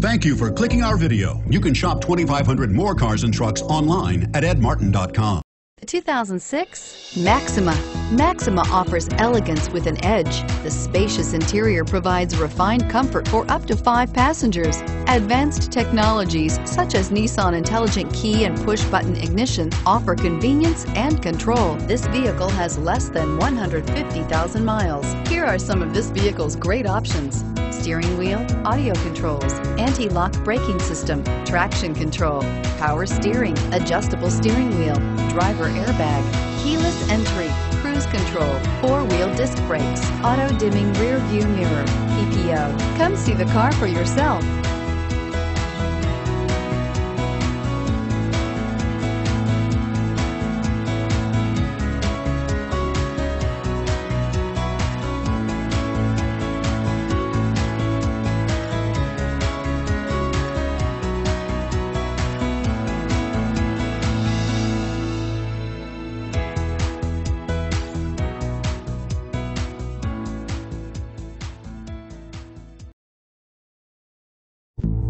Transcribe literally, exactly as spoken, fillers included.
Thank you for clicking our video. You can shop twenty-five hundred more cars and trucks online at ed martin dot com. The two thousand six Maxima. Maxima offers elegance with an edge. The spacious interior provides refined comfort for up to five passengers. Advanced technologies such as Nissan Intelligent Key and push-button ignition offer convenience and control. This vehicle has less than one hundred fifty thousand miles. Here are some of this vehicle's great options: steering wheel audio controls, anti-lock braking system, traction control, power steering, adjustable steering wheel, driver airbag, keyless entry, cruise control, four-wheel disc brakes, auto-dimming rear view mirror, P P O. Come see the car for yourself.